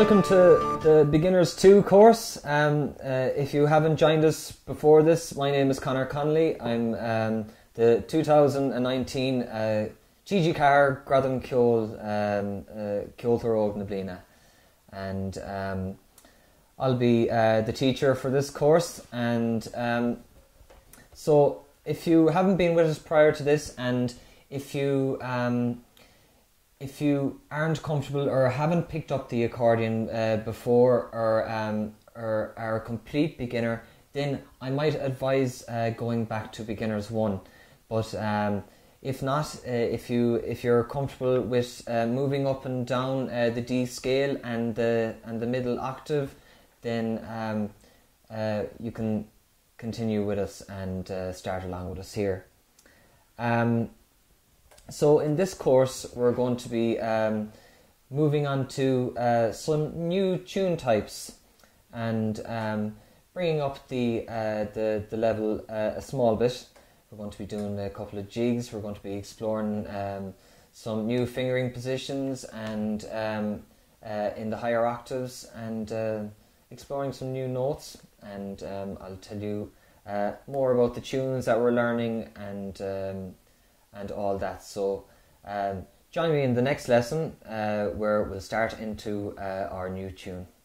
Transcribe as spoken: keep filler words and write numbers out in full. Welcome to the Beginners two course. Um, uh, if you haven't joined us before this, my name is Conor Connolly. I'm um, the two thousand nineteen uh, G G Carr Gradam Ceol Ceoltóireog na Bliana, and um, I'll be uh, the teacher for this course. And um, so if you haven't been with us prior to this, and if you um, If you aren't comfortable or haven't picked up the accordion uh, before, or, um, or are a complete beginner, then I might advise uh, going back to Beginners one. But um, if not, uh, if, you, if you're comfortable with uh, moving up and down uh, the D scale and the, and the middle octave, then um, uh, you can continue with us and uh, start along with us here. Um, So in this course, we're going to be um, moving on to uh, some new tune types and um, bringing up the, uh, the, the level uh, a small bit. We're going to be doing a couple of jigs. We're going to be exploring um, some new fingering positions and um, uh, in the higher octaves, and uh, exploring some new notes. And um, I'll tell you uh, more about the tunes that we're learning and um, and all that. So um, join me in the next lesson uh, where we'll start into uh, our new tune.